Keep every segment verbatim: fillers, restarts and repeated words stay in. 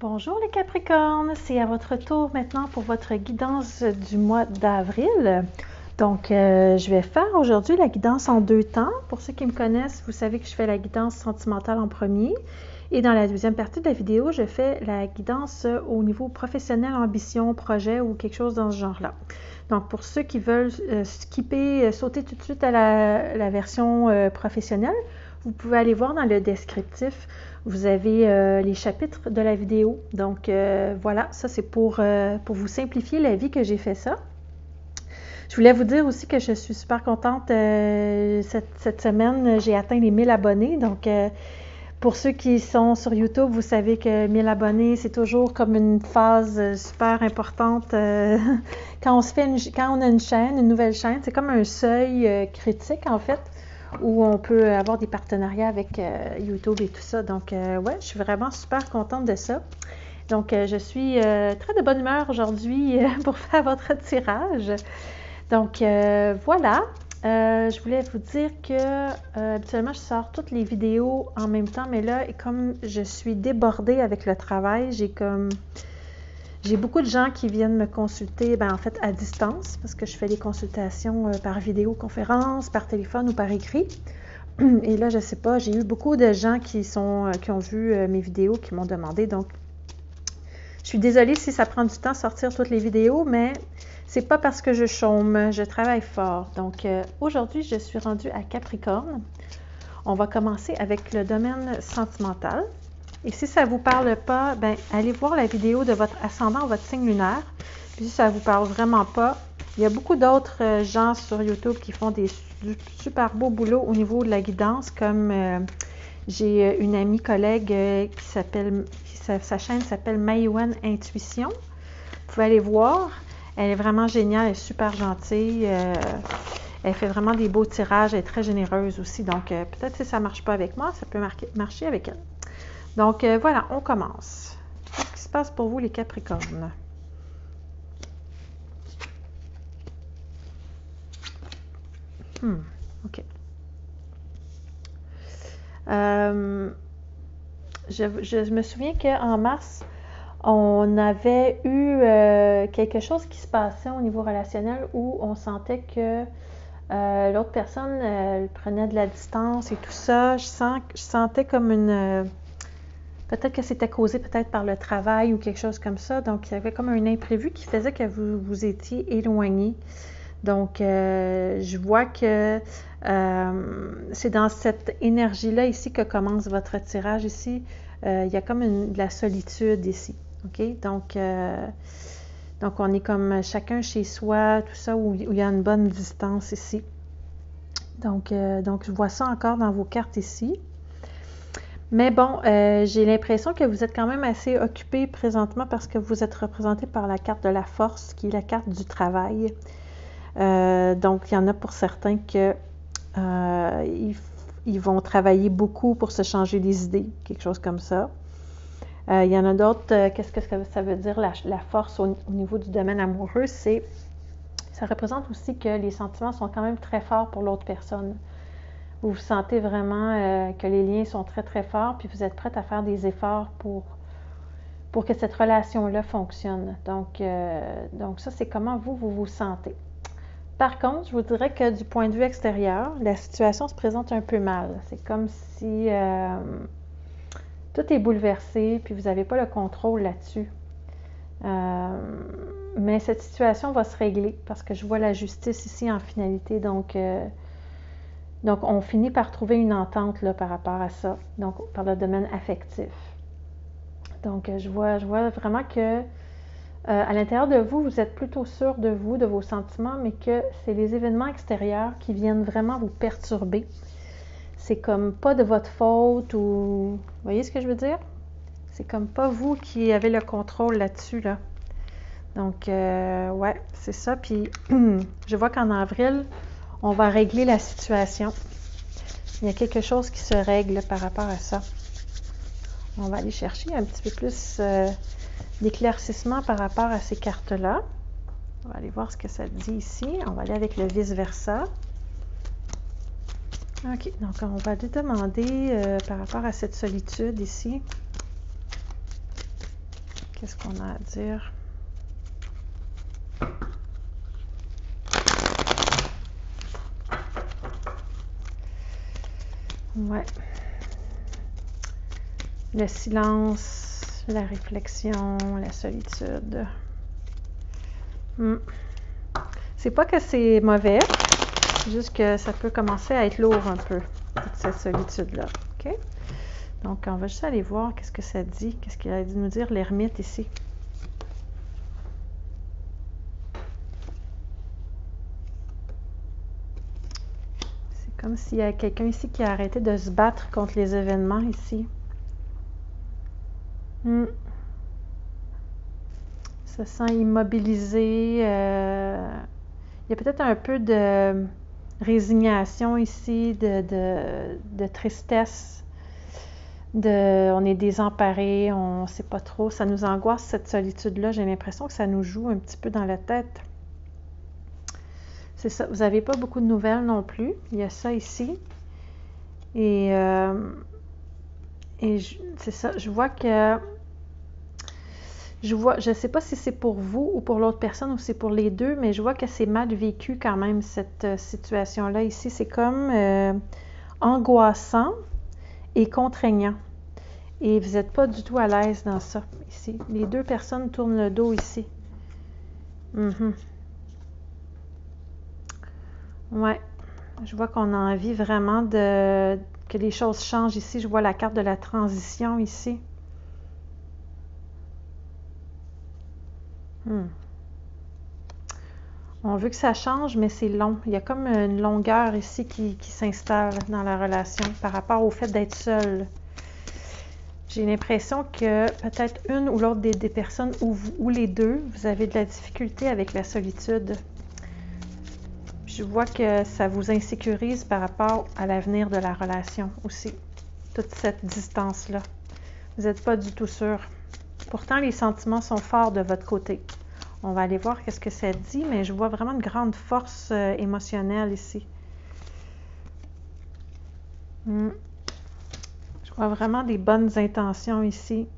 Bonjour les Capricornes, c'est à votre tour maintenant pour votre guidance du mois d'avril. Donc, euh, je vais faire aujourd'hui la guidance en deux temps. Pour ceux qui me connaissent, vous savez que je fais la guidance sentimentale en premier. Et dans la deuxième partie de la vidéo, je fais la guidance au niveau professionnel, ambition, projet ou quelque chose dans ce genre-là. Donc, pour ceux qui veulent euh, skipper, euh, sauter tout de suite à la, la version euh, professionnelle, vous pouvez aller voir dans le descriptif, vous avez euh, les chapitres de la vidéo. Donc euh, voilà, ça c'est pour, euh, pour vous simplifier la vie que j'ai fait ça. Je voulais vous dire aussi que je suis super contente. Euh, cette, cette semaine, j'ai atteint les mille abonnés. Donc euh, pour ceux qui sont sur YouTube, vous savez que mille abonnés, c'est toujours comme une phase super importante. Euh, quand, on se fait une, quand on a une chaîne, une nouvelle chaîne, c'est comme un seuil euh, critique en fait, où on peut avoir des partenariats avec euh, YouTube et tout ça. Donc, euh, ouais, je suis vraiment super contente de ça. Donc, euh, je suis euh, très de bonne humeur aujourd'hui euh, pour faire votre tirage. Donc, euh, voilà. Euh, je voulais vous dire que, euh, habituellement, je sors toutes les vidéos en même temps, mais là, et comme je suis débordée avec le travail, j'ai comme... J'ai beaucoup de gens qui viennent me consulter, ben, en fait, à distance, parce que je fais des consultations euh, par vidéoconférence, par téléphone ou par écrit. Et là, je sais pas, j'ai eu beaucoup de gens qui, sont, euh, qui ont vu euh, mes vidéos, qui m'ont demandé. Donc, je suis désolée si ça prend du temps sortir toutes les vidéos, mais c'est pas parce que je chôme, je travaille fort. Donc, euh, aujourd'hui, je suis rendue à Capricorne. On va commencer avec le domaine sentimental. Et si ça ne vous parle pas, ben, allez voir la vidéo de votre ascendant, votre signe lunaire. Puis si ça ne vous parle vraiment pas, il y a beaucoup d'autres gens sur YouTube qui font des du super beaux boulots au niveau de la guidance, comme euh, j'ai une amie collègue euh, qui s'appelle, sa, sa chaîne s'appelle Maïwan Intuition. Vous pouvez aller voir, elle est vraiment géniale, elle est super gentille, euh, elle fait vraiment des beaux tirages, elle est très généreuse aussi. Donc euh, peut-être si ça ne marche pas avec moi, ça peut marquer, marcher avec elle. Donc, euh, voilà, on commence. Qu'est-ce qui se passe pour vous, les Capricornes? Hmm, OK. Euh, je, je me souviens qu'en mars, on avait eu euh, quelque chose qui se passait au niveau relationnel où on sentait que euh, l'autre personne euh, prenait de la distance et tout ça. Je, sens, je sentais comme une... Euh, Peut-être que c'était causé peut-être par le travail ou quelque chose comme ça. Donc, il y avait comme un imprévu qui faisait que vous vous étiez éloigné. Donc, euh, je vois que euh, c'est dans cette énergie-là ici que commence votre tirage ici. Euh, il y a comme une, de la solitude ici. OK? Donc, euh, donc, on est comme chacun chez soi, tout ça, où, où il y a une bonne distance ici. Donc, euh, donc, je vois ça encore dans vos cartes ici. Mais bon, euh, j'ai l'impression que vous êtes quand même assez occupé présentement parce que vous êtes représenté par la carte de la force, qui est la carte du travail. Euh, donc, il y en a pour certains que euh, ils, ils vont travailler beaucoup pour se changer les idées, quelque chose comme ça. Euh, il y en a d'autres, euh, qu'est-ce que ça veut dire la, la force au, au niveau du domaine amoureux? C'est, ça représente aussi que les sentiments sont quand même très forts pour l'autre personne. Vous vous sentez vraiment euh, que les liens sont très, très forts, puis vous êtes prête à faire des efforts pour, pour que cette relation-là fonctionne. Donc, euh, donc ça, c'est comment vous, vous vous sentez. Par contre, je vous dirais que du point de vue extérieur, la situation se présente un peu mal. C'est comme si euh, tout est bouleversé, puis vous n'avez pas le contrôle là-dessus. Euh, mais cette situation va se régler, parce que je vois la justice ici en finalité, donc... Euh, Donc, on finit par trouver une entente là, par rapport à ça, donc par le domaine affectif. Donc, je vois, je vois vraiment que, euh, à l'intérieur de vous, vous êtes plutôt sûr de vous, de vos sentiments, mais que c'est les événements extérieurs qui viennent vraiment vous perturber. C'est comme pas de votre faute ou... Vous voyez ce que je veux dire? C'est comme pas vous qui avez le contrôle là-dessus, là. Donc, euh, ouais, c'est ça. Puis, je vois qu'en avril... On va régler la situation. Il y a quelque chose qui se règle par rapport à ça. On va aller chercher un petit peu plus euh, d'éclaircissement par rapport à ces cartes-là. On va aller voir ce que ça dit ici. On va aller avec le vice-versa. OK, donc on va lui demander euh, par rapport à cette solitude ici. qu'est-ce qu'on a à dire? Ouais. Le silence, la réflexion, la solitude. Hmm. C'est pas que c'est mauvais, juste que ça peut commencer à être lourd un peu, toute cette solitude-là. OK? Donc, on va juste aller voir qu'est-ce que ça dit, qu'est-ce qu'il a dit nous dire l'ermite ici. C'est comme s'il y a quelqu'un ici qui a arrêté de se battre contre les événements ici. Hmm. Se sent immobilisé. Euh, il y a peut-être un peu de résignation ici, de, de, de tristesse. De, on est désemparé, on ne sait pas trop. Ça nous angoisse, cette solitude-là. J'ai l'impression que ça nous joue un petit peu dans la tête. C'est ça. Vous n'avez pas beaucoup de nouvelles non plus. Il y a ça ici. Et... Euh, Et c'est ça, je vois que, je vois, je ne sais pas si c'est pour vous ou pour l'autre personne ou c'est pour les deux, mais je vois que c'est mal vécu quand même cette situation-là ici. C'est comme euh, angoissant et contraignant. Et vous n'êtes pas du tout à l'aise dans ça ici. Les deux personnes tournent le dos ici. Mm-hmm. Ouais, je vois qu'on a envie vraiment de... que les choses changent ici. Je vois la carte de la transition ici. Hmm. On veut que ça change, mais c'est long. Il y a comme une longueur ici qui, qui s'installe dans la relation par rapport au fait d'être seul. J'ai l'impression que peut-être une ou l'autre des, des personnes, ou, vous, ou les deux, vous avez de la difficulté avec la solitude. Je vois que ça vous insécurise par rapport à l'avenir de la relation aussi. Toute cette distance-là. Vous n'êtes pas du tout sûr. Pourtant, les sentiments sont forts de votre côté. On va aller voir qu'est-ce que ça dit, mais je vois vraiment une grande force euh, émotionnelle ici. Hmm. Je vois vraiment des bonnes intentions ici.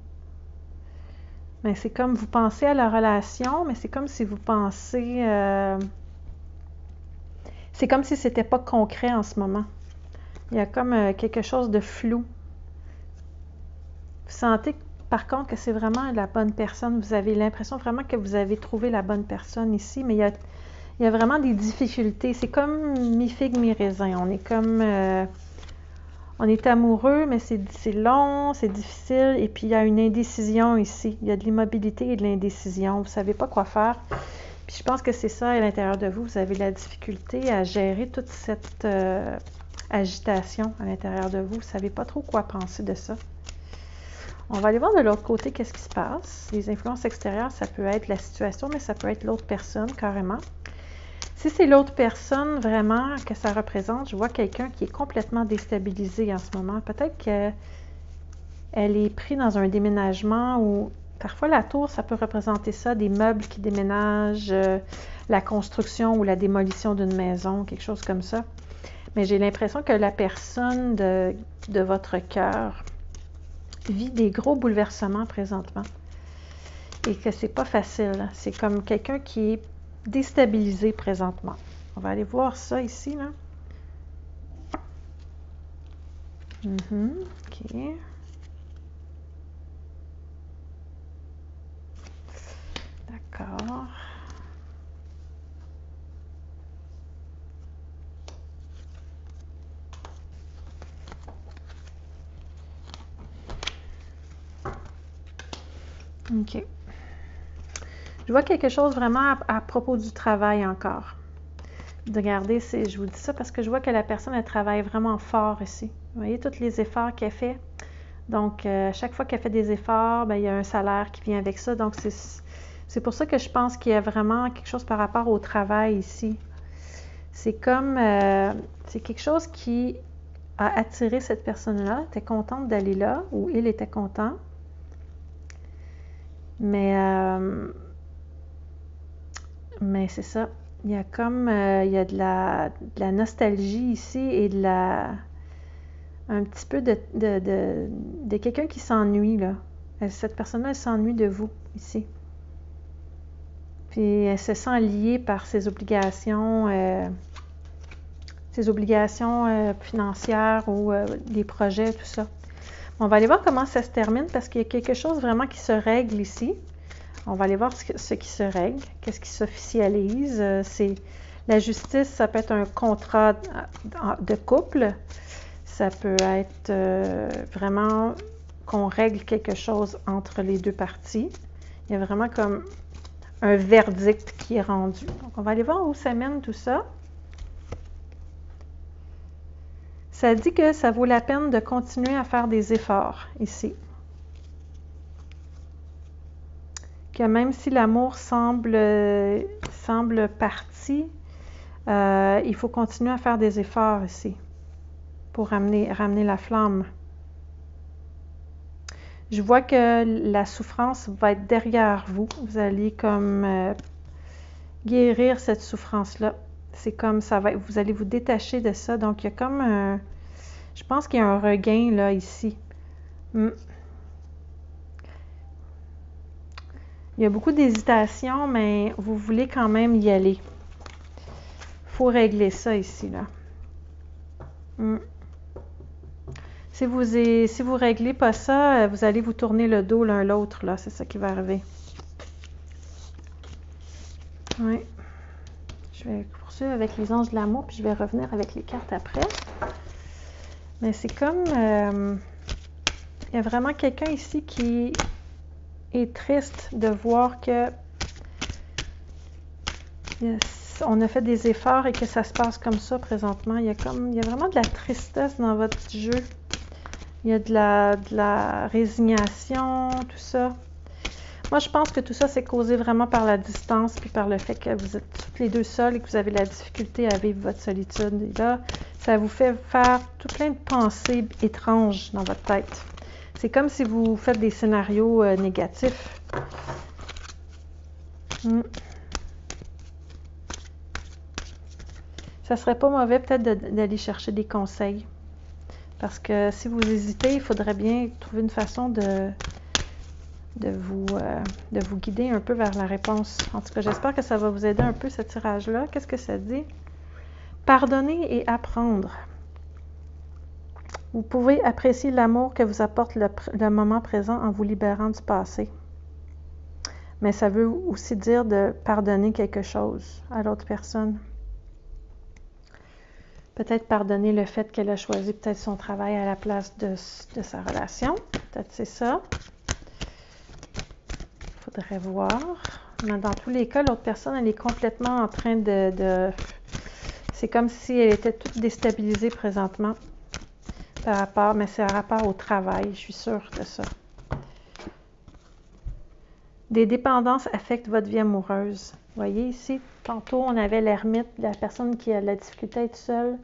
Mais c'est comme vous pensez à la relation, mais c'est comme si vous pensez... Euh, C'est comme si ce n'était pas concret en ce moment. Il y a comme euh, quelque chose de flou. Vous sentez, par contre, que c'est vraiment la bonne personne. Vous avez l'impression vraiment que vous avez trouvé la bonne personne ici, mais il y a, il y a vraiment des difficultés. C'est comme mi-figue, mi-raisin. On est comme... Euh, on est amoureux, mais c'est long, c'est difficile. Et puis, il y a une indécision ici. Il y a de l'immobilité et de l'indécision. Vous ne savez pas quoi faire. Puis je pense que c'est ça, à l'intérieur de vous, vous avez la difficulté à gérer toute cette euh, agitation à l'intérieur de vous. Vous ne savez pas trop quoi penser de ça. On va aller voir de l'autre côté qu'est-ce qui se passe. Les influences extérieures, ça peut être la situation, mais ça peut être l'autre personne carrément. Si c'est l'autre personne vraiment que ça représente, je vois quelqu'un qui est complètement déstabilisé en ce moment. Peut-être qu'elle est prise dans un déménagement ou... Parfois, la tour, ça peut représenter ça, des meubles qui déménagent, euh, la construction ou la démolition d'une maison, quelque chose comme ça. Mais j'ai l'impression que la personne de, de votre cœur vit des gros bouleversements présentement et que c'est pas facile. C'est comme quelqu'un qui est déstabilisé présentement. On va aller voir ça ici, là. Mm-hmm. OK. D'accord. OK. Je vois quelque chose vraiment à, à propos du travail encore. Regardez, je vous dis ça parce que je vois que la personne, elle travaille vraiment fort ici. Vous voyez tous les efforts qu'elle fait. Donc, euh, chaque fois qu'elle fait des efforts, bien, il y a un salaire qui vient avec ça. Donc, c'est... C'est pour ça que je pense qu'il y a vraiment quelque chose par rapport au travail ici. C'est comme, euh, c'est quelque chose qui a attiré cette personne-là, était contente d'aller là, ou il était content. Mais, euh, mais c'est ça, il y a comme, euh, il y a de la, de la nostalgie ici et de la, un petit peu de, de, de, de quelqu'un qui s'ennuie là. cette personne-là, elle s'ennuie de vous, ici. Puis elle se sent liée par ses obligations, euh, ses obligations euh, financières ou euh, des projets, tout ça. On va aller voir comment ça se termine, parce qu'il y a quelque chose vraiment qui se règle ici. On va aller voir ce, ce qui se règle, qu'est-ce qui s'officialise. Euh, c'est la justice, ça peut être un contrat de couple. Ça peut être euh, vraiment qu'on règle quelque chose entre les deux parties. Il y a vraiment comme un verdict qui est rendu. Donc, on va aller voir où ça mène tout ça. Ça dit que ça vaut la peine de continuer à faire des efforts, ici. Que même si l'amour semble, semble parti, euh, il faut continuer à faire des efforts, ici, pour ramener, ramener la flamme. Je vois que la souffrance va être derrière vous. Vous allez comme euh, guérir cette souffrance-là. C'est comme ça va, vous allez vous détacher de ça. Donc, il y a comme un... Je pense qu'il y a un regain, là, ici. Mm. Il y a beaucoup d'hésitation, mais vous voulez quand même y aller. Il faut régler ça, ici, là. Mm. Si vous si vous réglez pas ça, vous allez vous tourner le dos l'un l'autre, là. C'est ça qui va arriver. Oui. Je vais poursuivre avec les anges de l'amour, puis je vais revenir avec les cartes après. Mais c'est comme... Euh, il y a vraiment quelqu'un ici qui est triste de voir que... On a fait des efforts et que ça se passe comme ça présentement. Il y a, comme, il y a vraiment de la tristesse dans votre jeu. Il y a de la, de la résignation, tout ça. Moi, je pense que tout ça, c'est causé vraiment par la distance puis par le fait que vous êtes toutes les deux seules et que vous avez la difficulté à vivre votre solitude. Et là, ça vous fait faire tout plein de pensées étranges dans votre tête. C'est comme si vous faites des scénarios euh, négatifs. Hmm. Ça serait pas mauvais peut-être d'aller chercher des conseils. Parce que si vous hésitez, il faudrait bien trouver une façon de, de, vous, euh, de vous guider un peu vers la réponse. En tout cas, j'espère que ça va vous aider un peu, ce tirage-là. Qu'est-ce que ça dit? Pardonner et apprendre. Vous pouvez apprécier l'amour que vous apporte le, le moment présent en vous libérant du passé. Mais ça veut aussi dire de pardonner quelque chose à l'autre personne. Peut-être pardonner le fait qu'elle a choisi peut-être son travail à la place de, de sa relation. Peut-être c'est ça. Il faudrait voir. Mais dans tous les cas, l'autre personne, elle est complètement en train de... de... C'est comme si elle était toute déstabilisée présentement. Par rapport... Mais c'est par rapport au travail, je suis sûre de ça. Des dépendances affectent votre vie amoureuse. Vous voyez ici, tantôt, on avait l'ermite, la personne qui a de la difficulté à être seule.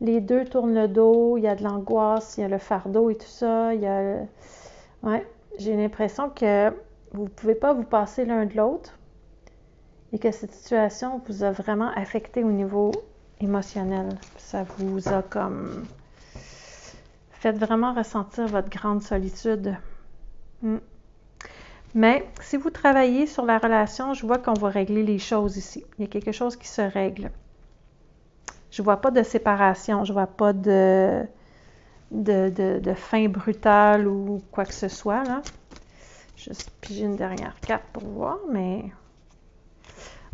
Les deux tournent le dos, il y a de l'angoisse, il y a le fardeau et tout ça. Il y a... Ouais, j'ai l'impression que vous ne pouvez pas vous passer l'un de l'autre et que cette situation vous a vraiment affecté au niveau émotionnel. Ça vous a comme... Faites vraiment ressentir votre grande solitude. Mm. Mais si vous travaillez sur la relation, je vois qu'on va régler les choses ici. Il y a quelque chose qui se règle. Je ne vois pas de séparation, je ne vois pas de, de, de, de fin brutale ou quoi que ce soit, là. Juste piger une dernière carte pour voir, mais...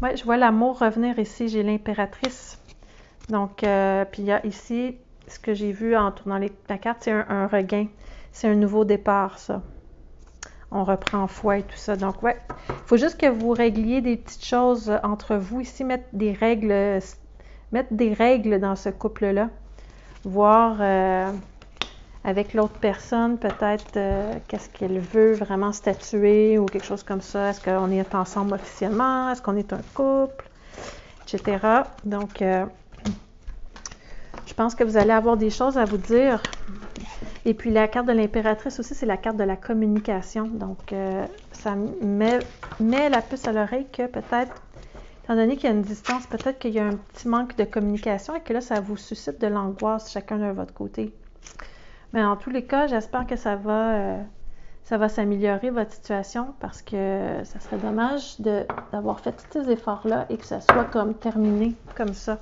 Ouais, je vois l'amour revenir ici, j'ai l'impératrice. Donc, euh, puis il y a ici, ce que j'ai vu en tournant les, la carte, c'est un, un regain. C'est un nouveau départ, ça. On reprend foi et tout ça. Donc, ouais, il faut juste que vous régliez des petites choses entre vous. Ici, mettre des règles, mettre des règles dans ce couple-là. Voir euh, avec l'autre personne, peut-être, euh, qu'est-ce qu'elle veut vraiment statuer ou quelque chose comme ça. Est-ce qu'on est ensemble officiellement? Est-ce qu'on est un couple? Etc. Donc, euh, je pense que vous allez avoir des choses à vous dire. Et puis, la carte de l'impératrice aussi, c'est la carte de la communication. Donc, euh, ça met, met la puce à l'oreille que peut-être, étant donné qu'il y a une distance, peut-être qu'il y a un petit manque de communication et que là, ça vous suscite de l'angoisse chacun de votre côté. Mais en tous les cas, j'espère que ça va, euh, ça va s'améliorer votre situation parce que ça serait dommage d'avoir fait tous ces efforts-là et que ça soit comme terminé comme ça.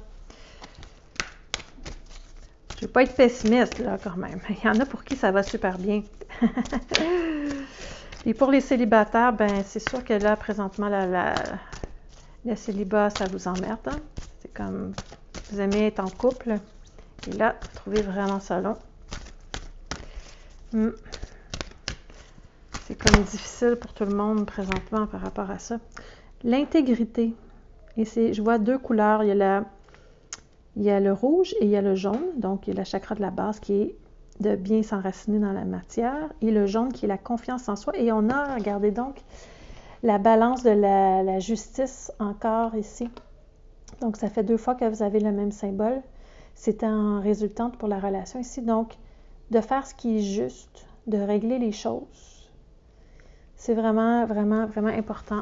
Je ne veux pas être pessimiste, là, quand même. Il y en a pour qui ça va super bien. Et pour les célibataires, ben c'est sûr que là, présentement, la, la, le célibat, ça vous emmerde. Hein? C'est comme, vous aimez être en couple. Et là, vous trouvez vraiment ça long. Hmm. C'est comme difficile pour tout le monde, présentement, par rapport à ça. L'intégrité. Et c'est, je vois deux couleurs. Il y a la... Il y a le rouge et il y a le jaune, donc il y a la chakra de la base qui est de bien s'enraciner dans la matière, et le jaune qui est la confiance en soi. Et on a, regardez donc, la balance de la, la justice encore ici. Donc ça fait deux fois que vous avez le même symbole. C'est en résultante pour la relation ici. Donc, de faire ce qui est juste, de régler les choses, c'est vraiment, vraiment, vraiment important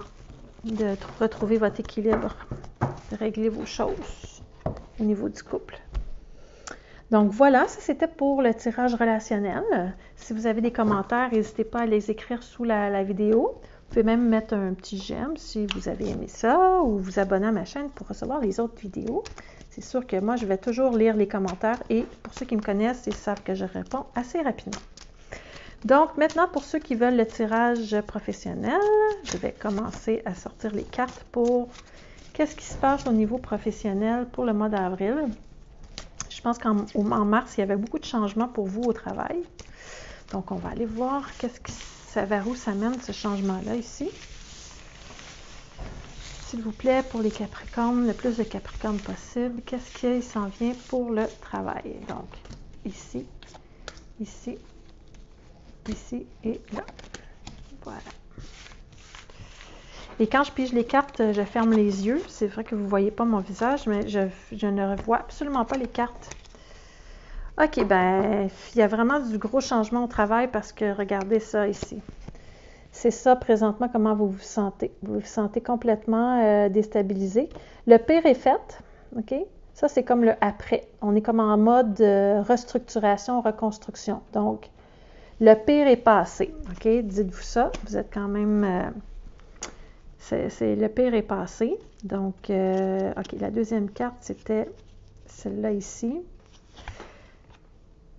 de retrouver votre équilibre, de régler vos choses au niveau du couple. Donc voilà, ça c'était pour le tirage relationnel. Si vous avez des commentaires, n'hésitez pas à les écrire sous la, la vidéo. Vous pouvez même mettre un petit j'aime si vous avez aimé ça, ou vous abonner à ma chaîne pour recevoir les autres vidéos. C'est sûr que moi, je vais toujours lire les commentaires, et pour ceux qui me connaissent, ils savent que je réponds assez rapidement. Donc maintenant, pour ceux qui veulent le tirage professionnel, je vais commencer à sortir les cartes pour... Qu'est-ce qui se passe au niveau professionnel pour le mois d'avril? Je pense qu'en en mars, il y avait beaucoup de changements pour vous au travail. Donc, on va aller voir qu'est-ce que ça, vers où ça mène ce changement-là ici. S'il vous plaît, pour les Capricornes, le plus de Capricornes possible, qu'est-ce qu'il s'en vient pour le travail? Donc, ici, ici, ici et là. Voilà. Et quand je pige les cartes, je ferme les yeux. C'est vrai que vous ne voyez pas mon visage, mais je, je ne vois absolument pas les cartes. OK, ben, il y a vraiment du gros changement au travail parce que regardez ça ici. C'est ça présentement comment vous vous sentez. Vous vous sentez complètement euh, déstabilisé. Le pire est fait, OK? Ça, c'est comme le après. On est comme en mode euh, restructuration, reconstruction. Donc, le pire est passé, OK? Dites-vous ça, vous êtes quand même... Euh, C'est le pire est passé. Donc, euh, OK, la deuxième carte, c'était celle-là ici.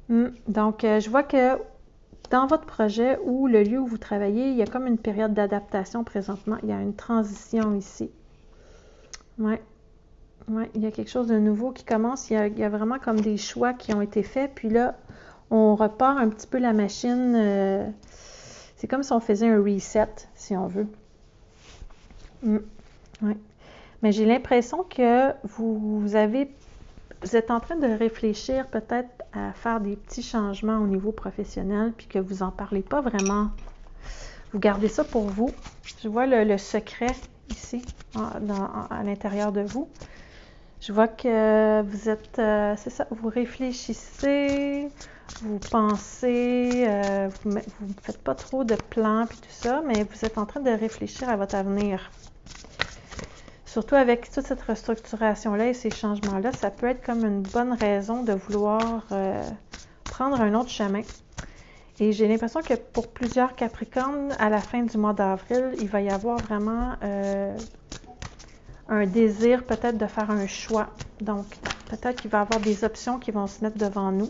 Mm, donc, euh, je vois que dans votre projet ou le lieu où vous travaillez, il y a comme une période d'adaptation présentement. Il y a une transition ici. Oui, ouais, il y a quelque chose de nouveau qui commence. Il y, a, il y a vraiment comme des choix qui ont été faits. Puis là, on repart un petit peu la machine. Euh, C'est comme si on faisait un reset, si on veut. Mmh. Oui. Mais j'ai l'impression que vous, vous avez, vous êtes en train de réfléchir peut-être à faire des petits changements au niveau professionnel, puis que vous n'en parlez pas vraiment. Vous gardez ça pour vous. Je vois le, le secret ici, en, dans, en, à l'intérieur de vous. Je vois que vous êtes, euh, c'est ça, vous réfléchissez, vous pensez, euh, vous ne faites pas trop de plans puis tout ça, mais vous êtes en train de réfléchir à votre avenir. Surtout avec toute cette restructuration-là et ces changements-là, ça peut être comme une bonne raison de vouloir euh, prendre un autre chemin. Et j'ai l'impression que pour plusieurs Capricornes, à la fin du mois d'avril, il va y avoir vraiment euh, un désir peut-être de faire un choix. Donc, peut-être qu'il va y avoir des options qui vont se mettre devant nous.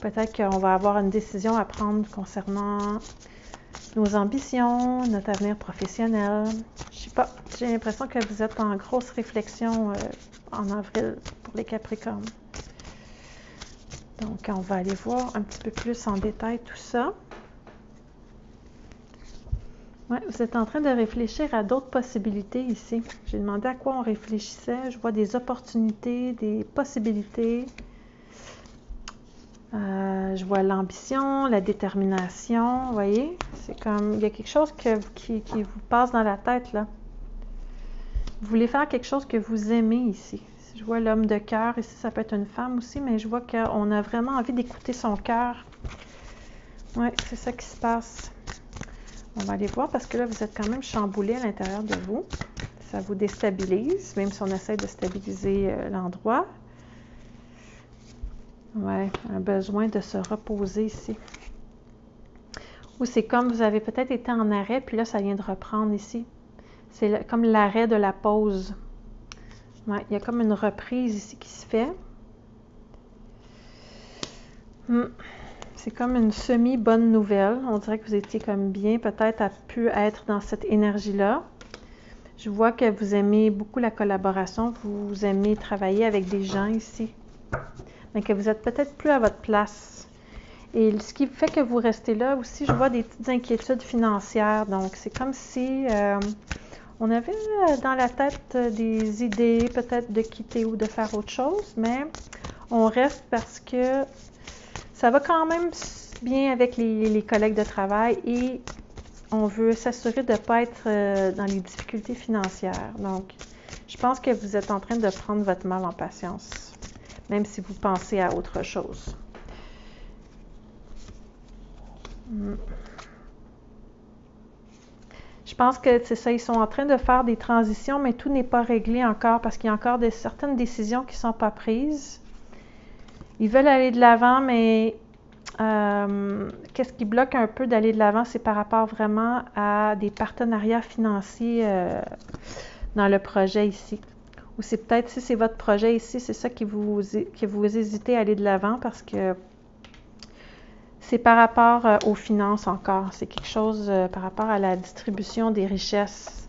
Peut-être qu'on va avoir une décision à prendre concernant nos ambitions, notre avenir professionnel. Je sais pas, j'ai l'impression que vous êtes en grosse réflexion euh, en avril pour les Capricornes. Donc, on va aller voir un petit peu plus en détail tout ça. Ouais, vous êtes en train de réfléchir à d'autres possibilités ici. J'ai demandé à quoi on réfléchissait. Je vois des opportunités, des possibilités. Euh, je vois l'ambition, la détermination, vous voyez? C'est comme, il y a quelque chose que, qui, qui vous passe dans la tête, là. Vous voulez faire quelque chose que vous aimez ici. Je vois l'homme de cœur, ici, ça peut être une femme aussi, mais je vois qu'on a vraiment envie d'écouter son cœur. Oui, c'est ça qui se passe. On va aller voir, parce que là, vous êtes quand même chamboulé à l'intérieur de vous. Ça vous déstabilise, même si on essaie de stabiliser euh, l'endroit. Oui, un besoin de se reposer ici. Ou c'est comme vous avez peut-être été en arrêt, puis là, ça vient de reprendre ici. C'est comme l'arrêt de la pause. Ouais, il y a comme une reprise ici qui se fait. Hum. C'est comme une semi-bonne nouvelle. On dirait que vous étiez comme bien, peut-être, à pu être dans cette énergie-là. Je vois que vous aimez beaucoup la collaboration. Vous aimez travailler avec des gens ici. Mais que vous êtes peut-être plus à votre place. Et ce qui fait que vous restez là aussi, je vois des petites inquiétudes financières. Donc, c'est comme si euh, on avait dans la tête des idées, peut-être de quitter ou de faire autre chose. Mais on reste parce que ça va quand même bien avec les, les collègues de travail et on veut s'assurer de ne pas être dans les difficultés financières. Donc, je pense que vous êtes en train de prendre votre mal en patience, même si vous pensez à autre chose. Je pense que c'est ça, ils sont en train de faire des transitions, mais tout n'est pas réglé encore parce qu'il y a encore des, certaines décisions qui ne sont pas prises. Ils veulent aller de l'avant, mais euh, qu'est-ce qui bloque un peu d'aller de l'avant, c'est par rapport vraiment à des partenariats financiers euh, dans le projet ici. Ou c'est peut-être, si c'est votre projet ici, c'est ça qui vous, qui vous hésitez à aller de l'avant parce que c'est par rapport euh, aux finances encore. C'est quelque chose euh, par rapport à la distribution des richesses.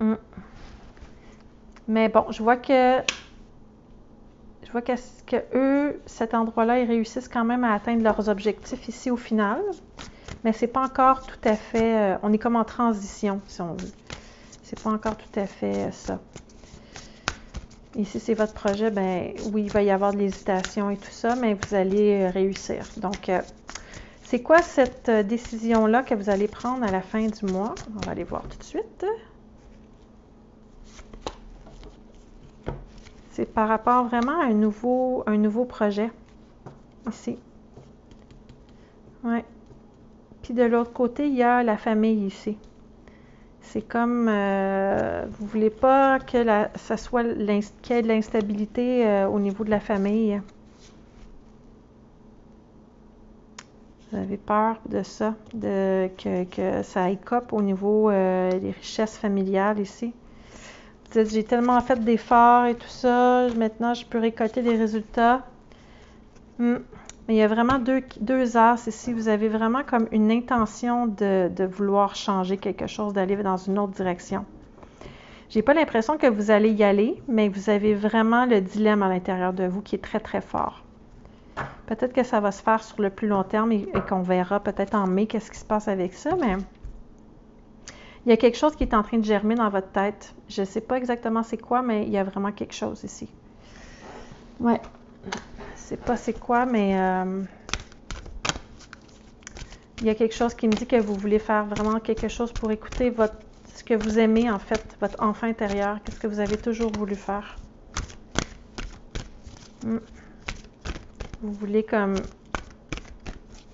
Mm. Mais bon, je vois que... Je vois qu'eux, cet endroit-là, ils réussissent quand même à atteindre leurs objectifs ici au final. Mais c'est pas encore tout à fait... Euh, on est comme en transition, si on veut. C'est pas encore tout à fait euh, ça. Et si c'est votre projet, ben oui, il va y avoir de l'hésitation et tout ça, mais vous allez euh, réussir. Donc, euh, c'est quoi cette euh, décision-là que vous allez prendre à la fin du mois? On va aller voir tout de suite. C'est par rapport vraiment à un nouveau, un nouveau projet, ici. Ouais. Puis de l'autre côté, il y a la famille ici. C'est comme, euh, vous ne voulez pas que la, ça soit qu'il y ait de l'instabilité euh, au niveau de la famille. Vous avez peur de ça, de, que, que ça écope au niveau euh, des richesses familiales ici. J'ai tellement fait d'efforts et tout ça, maintenant je peux récolter des résultats. Hmm. Mais il y a vraiment deux, deux as ici. Vous avez vraiment comme une intention de, de vouloir changer quelque chose, d'aller dans une autre direction. J'ai pas l'impression que vous allez y aller, mais vous avez vraiment le dilemme à l'intérieur de vous qui est très très fort. Peut-être que ça va se faire sur le plus long terme et, et qu'on verra peut-être en mai qu'est-ce qui se passe avec ça, mais... Il y a quelque chose qui est en train de germer dans votre tête. Je ne sais pas exactement c'est quoi, mais il y a vraiment quelque chose ici. Ouais. Je ne sais pas c'est quoi, mais euh, il y a quelque chose qui me dit que vous voulez faire vraiment quelque chose pour écouter votre, ce que vous aimez, en fait, votre enfant intérieur. Qu'est-ce que vous avez toujours voulu faire? Hum. Vous voulez, comme,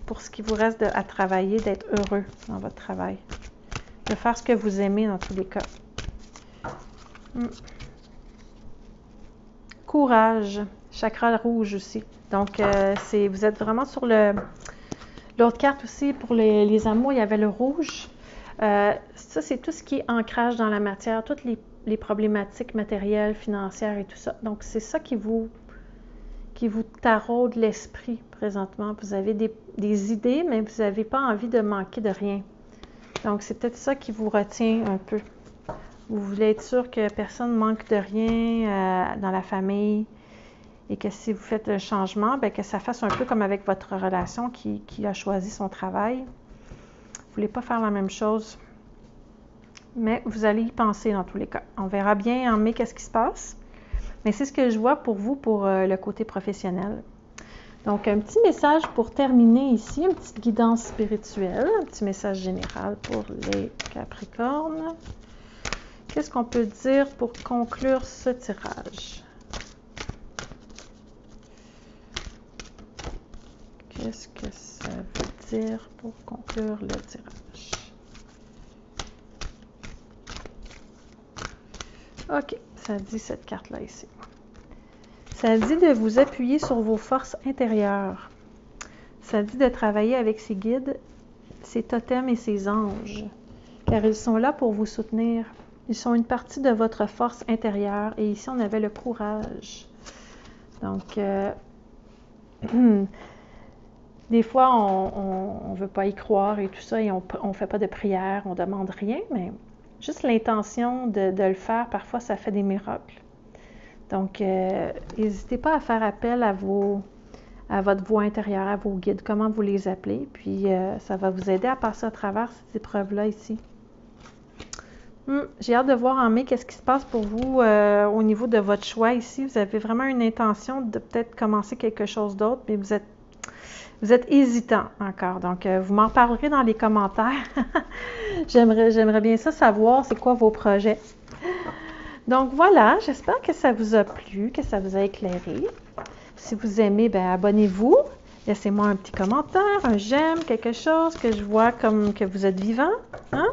pour ce qui vous reste de, à travailler, d'être heureux dans votre travail. De faire ce que vous aimez dans tous les cas. Hum. Courage, chakra rouge aussi. Donc, euh, c'est, vous êtes vraiment sur le... L'autre carte aussi, pour les, les amours, il y avait le rouge. Euh, ça, c'est tout ce qui est ancrage dans la matière, toutes les, les problématiques matérielles, financières et tout ça. Donc, c'est ça qui vous, qui vous taraude l'esprit présentement. Vous avez des, des idées, mais vous n'avez pas envie de manquer de rien. Donc, c'est peut-être ça qui vous retient un peu. Vous voulez être sûr que personne ne manque de rien euh, dans la famille et que si vous faites le changement, bien, que ça fasse un peu comme avec votre relation qui, qui a choisi son travail. Vous ne voulez pas faire la même chose, mais vous allez y penser dans tous les cas. On verra bien en mai qu'est-ce qui se passe, mais c'est ce que je vois pour vous pour euh, le côté professionnel. Donc, un petit message pour terminer ici, une petite guidance spirituelle, un petit message général pour les Capricornes. Qu'est-ce qu'on peut dire pour conclure ce tirage? Qu'est-ce que ça veut dire pour conclure le tirage? OK, ça dit cette carte-là ici. Ça dit de vous appuyer sur vos forces intérieures. Ça dit de travailler avec ses guides, ses totems et ses anges, car ils sont là pour vous soutenir. Ils sont une partie de votre force intérieure, et ici on avait le courage. Donc, euh, des fois on ne veut pas y croire et tout ça, et on ne fait pas de prière, on ne demande rien, mais juste l'intention de, de le faire, parfois ça fait des miracles. Donc, euh, n'hésitez pas à faire appel à vos... à votre voix intérieure, à vos guides, comment vous les appelez, puis euh, ça va vous aider à passer à travers ces épreuves-là ici. Hum, j'ai hâte de voir en mai qu'est-ce qui se passe pour vous euh, au niveau de votre choix ici. Vous avez vraiment une intention de peut-être commencer quelque chose d'autre, mais vous êtes, vous êtes hésitant encore. Donc, euh, vous m'en parlerez dans les commentaires. j'aimerais, j'aimerais bien ça savoir, c'est quoi vos projets. Donc, voilà, j'espère que ça vous a plu, que ça vous a éclairé. Si vous aimez, ben abonnez-vous, laissez-moi un petit commentaire, un j'aime, quelque chose que je vois comme que vous êtes vivant. Hein?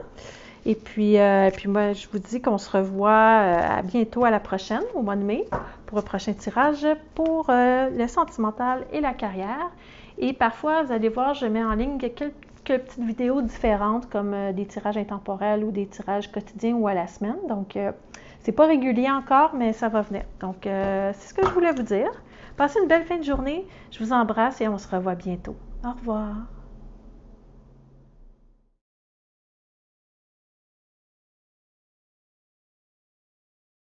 Et puis, euh, puis moi, je vous dis qu'on se revoit euh, à bientôt à la prochaine, au mois de mai, pour un prochain tirage pour euh, le sentimental et la carrière. Et parfois, vous allez voir, je mets en ligne quelques, quelques petites vidéos différentes, comme euh, des tirages intemporels ou des tirages quotidiens ou à la semaine. Donc, euh, c'est pas régulier encore, mais ça va venir. Donc, euh, c'est ce que je voulais vous dire. Passez une belle fin de journée. Je vous embrasse et on se revoit bientôt. Au revoir.